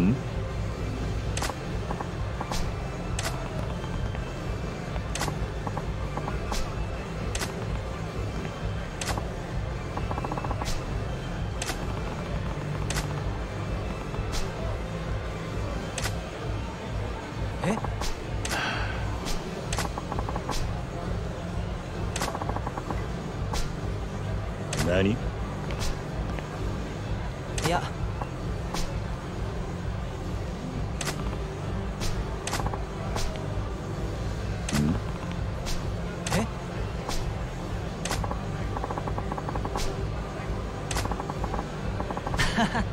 人。哎。 何？いや。え？はは。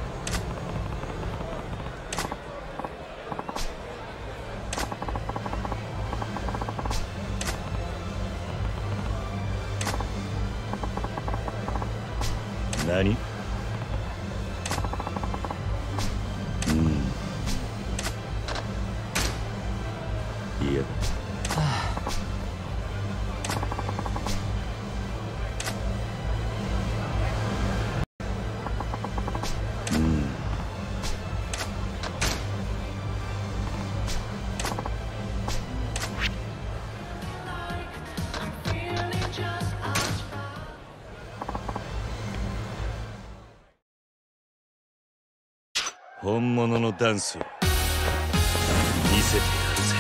何？うん。いや。はあ。うん。本物のダンスを見せてやるぜ。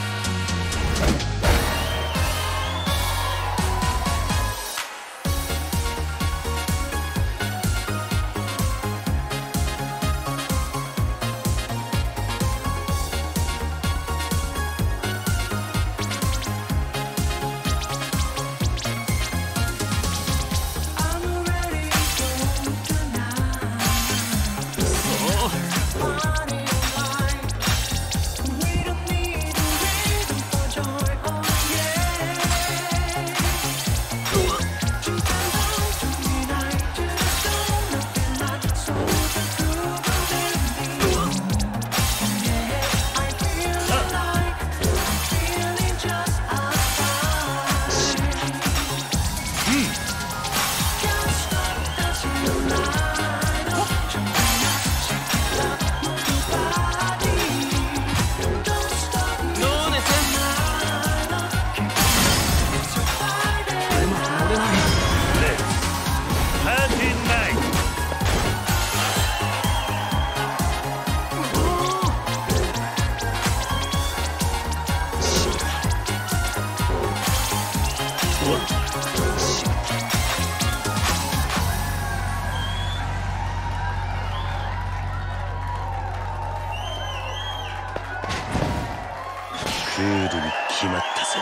クールに決まったぜ。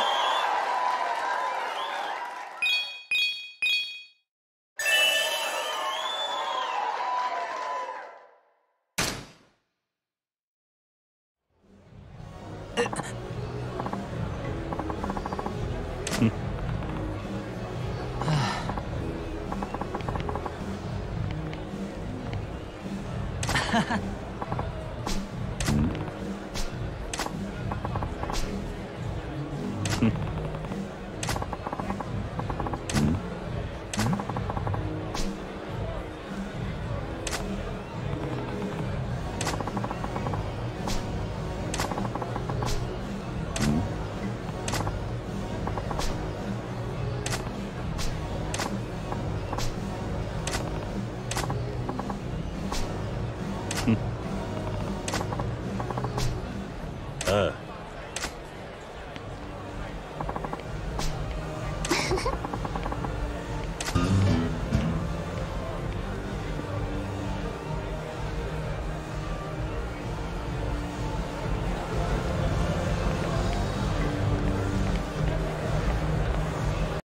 ハハハ。